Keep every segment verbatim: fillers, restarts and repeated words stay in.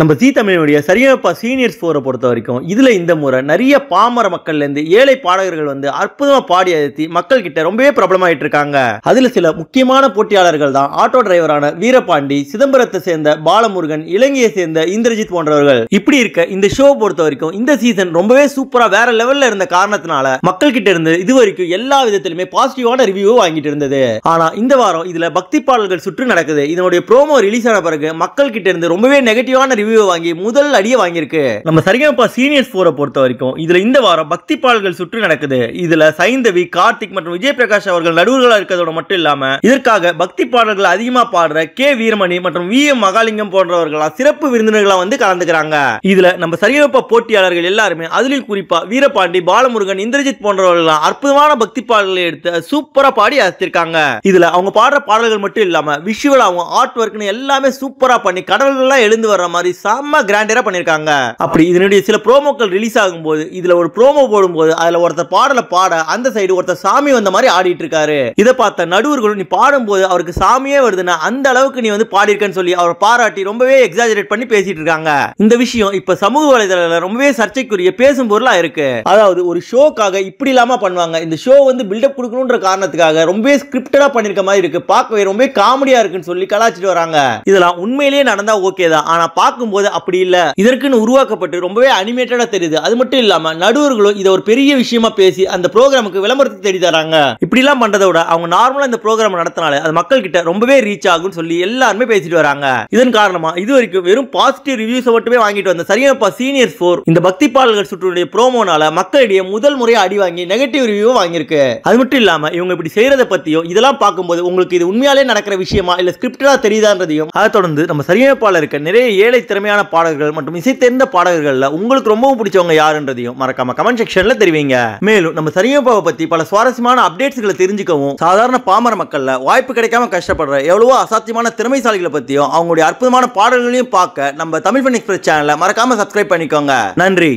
நம்ம சி தமிழனுடைய சரியானப்பா சீனியர்ஸ் ஃபோரை பொறுத்த வரைக்கும் இதில் இந்த முறை நிறைய பாமர மக்கள்லேருந்து ஏழை பாடகர்கள் வந்து அற்புதமாக பாடி அழுத்தி மக்கள் கிட்ட ரொம்பவே பிரபலமாகிட்டு இருக்காங்க. அதில் சில முக்கியமான போட்டியாளர்கள் தான் ஆட்டோ டிரைவரான வீரபாண்டி, சிதம்பரத்தை சேர்ந்த பாலமுருகன், இலங்கையை சேர்ந்த இந்திரஜித் போன்றவர்கள். இப்படி இருக்க இந்த ஷோ பொறுத்த வரைக்கும் இந்த சீசன் ரொம்பவே சூப்பராக வேற லெவலில் இருந்த காரணத்தினால மக்கள் கிட்ட இருந்து இது வரைக்கும் எல்லா விதத்திலுமே பாசிட்டிவான ரிவ்யூவை வாங்கிட்டு இருந்தது. ஆனால் இந்த வாரம் இதில் பக்தி பாடல்கள் சுற்று நடக்குது. இதனுடைய ப்ரோமோ ரிலீஸ் ஆன பிறகு மக்கள் கிட்ட இருந்து ரொம்பவே நெகட்டிவான வாங்கி முதல் அடியை வாங்கியிருக்கு. நம்ம சரியானப்பா சீனியர்ஸ் ஃபோரை பொறுத்த வரைக்கும் இதுல இந்த வாரம் பக்தி பாடல்கள் சுற்று நடக்குது. இதுல சைந்தவி, கார்த்திக் மற்றும் விஜய் பிரகாஷ் அவர்கள் நடுவர்களா இருக்கிறதோட மட்டும் இல்லாம இதற்காக பக்தி பாடல்கள் அதிகமா பாடுற கே வீரமணி மற்றும் வி எம் மகாலிங்கம் போன்றவர்களா சிறப்பு விருந்தினர்களா வந்து கலந்துக்கிறாங்க. இதுல நம்ம சரியானப்பா போட்டியாளர்கள் எல்லாருமே அதிலும் குறிப்பா வீரபாண்டி, பாலமுருகன், இந்திரஜித் போன்றவர்கள் அற்புதமான பக்தி பாடல்களை எடுத்து சூப்பரா பாடி அசத்திருக்காங்க. இதுல அவங்க பாடுற பாடல்கள் மட்டும் இல்லாம விஷுவல் அவங்க ஆர்ட் ஒர்க்னு எல்லாமே சூப்பரா பண்ணி கடல்கள்லாம் எழுந்து வர்ற மாதிரி செம்ம கிராண்டரா பண்ணிருக்காங்க. அப்படி இதனுடைய சில ப்ரோமோக்கள் ரிலீஸ் ஆகும் போது இதுல ஒரு ப்ரோமோ போடும்போது அதுல ஒருத்தர் பாடல பாட அந்த சைடு ஒருத்தர் சாமி வந்த மாதிரி ஆடிட்டு இருக்காரு. இதை பார்த்த நடுவர்கள் நீ பாடும்போது அவருக்கு சாமியே வருதுன்னா அந்த அளவுக்கு நீ வந்து பாடிருக்கன்னு சொல்லி அவர் பாராட்டி ரொம்பவே எக்ஸாஜரேட் பண்ணி பேசிட்டு இருக்காங்க. இந்த விஷயம் இப்ப சமூக வலைதளத்துல ரொம்பவே சர்ச்சைக்குரிய பேசும் பொருளா இருக்கு. அதாவது ஒரு ஷோக்காக இப்படி இல்லாம பண்ணுவாங்க. இந்த ஷோ வந்து பில்டப் கொடுக்கணும்ன்ற காரணத்துக்காக ரொம்பவே ஸ்கிரிப்டடா பண்ணிருக்க மாதிரி இருக்கு, பார்க்கவே ரொம்பவே காமெடியா இருக்குன்னு சொல்லி கலாச்சிட்டு வராங்க. இதெல்லாம் உண்மையிலேயே நடந்தா ஓகே தான், ஆனா பார்க்க போது அப்படி இல்ல, இதற்குன்னு உருவாக்கப்பட்டு ரொம்பவே அனிமேட்டடா தெரியுது. அது மட்டும் இல்லாம நடுவர்களும் இதை ஒரு பெரிய விஷயமா பேசி அந்த ப்ரோக்ராமுக்கு விளம்பரத்தை தேடி தராங்க. இப்படி எல்லாம் பண்றதை விட அவங்க நார்மலா இந்த ப்ரோக்ராம் நடத்தினாலே அது மக்கள் கிட்ட ரொம்பவே ரீச் ஆகும் சொல்லி எல்லாருமே பேசிட்டு வராங்க. இதன் காரணமா இது வரைக்கும் வெறும் பாசிட்டிவ் ரிவ்யூஸ் மட்டுமே வாங்கிட்டு வந்த சரியானப்பா சீனியர்ஸ் ஃபோர் இந்த பக்தி பாடல்கள் சுற்றுடைய ப்ரோமோனால மக்களிடையே முதல் முறையா அடி வாங்கி நெகட்டிவ் ரிவ்யூ வாங்கியிருக்கு. அது மட்டும் இல்லாம இவங்க இப்படி செய்யறதை பத்தியும் இதெல்லாம் பார்க்கும்போது உங்களுக்கு இது உண்மையாலே நடக்கிற விஷயமா இல்ல ஸ்கிரிப்டடா தெரியுதான்றதையும் அதை தொடர்ந்து நம்ம சரியானப்பால இருக்க நிறைய ஏழை திறமையான பாடல்கள் மற்றும் இசை தெரிந்த பாடல்கள்ல உங்களுக்கு ரொம்பவும் பிடிச்சவங்க யாருன்றதையும் மறக்காம கமெண்ட் செக்ஷன்ல தெரிவிங்க. மேலும் நம்ம சரியானப்பாவை பத்தி பல சுவாரஸ்யமான அப்டேட்ஸ்களை தெரிஞ்சுக்கவும் சாதாரண பாமர மக்கள்ல வாய்ப்பு கிடைக்காம கஷ்டப்படுற எவ்வளவோ அசாத்தியமான திறமைசாலிகளை பத்தியும் அவங்களுடைய அற்புதமான பாடல்களையும் பார்க்க நம்ம தமிழ் ஃபன் எக்ஸ்பிரஸ் சேனலை மறக்காம சப்ஸ்கிரைப் பண்ணிக்கோங்க. நன்றி.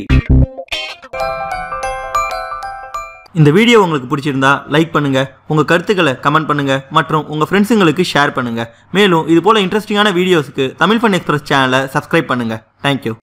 இந்த வீடியோ உங்களுக்கு பிடிச்சிருந்தா லைக் பண்ணுங்க, உங்க கருத்துக்களை கமெண்ட் பண்ணுங்க மற்றும் உங்க ஃப்ரெண்ட்ஸுங்களுக்கு ஷேர் பண்ணுங்க. மேலும் இது போல இன்ட்ரெஸ்டிங்கான வீடியோஸ்க்கு தமிழ் ஃபன் எக்ஸ்பிரஸ் சேனலை சப்ஸ்கிரைப் பண்ணுங்க. தேங்க்யூ.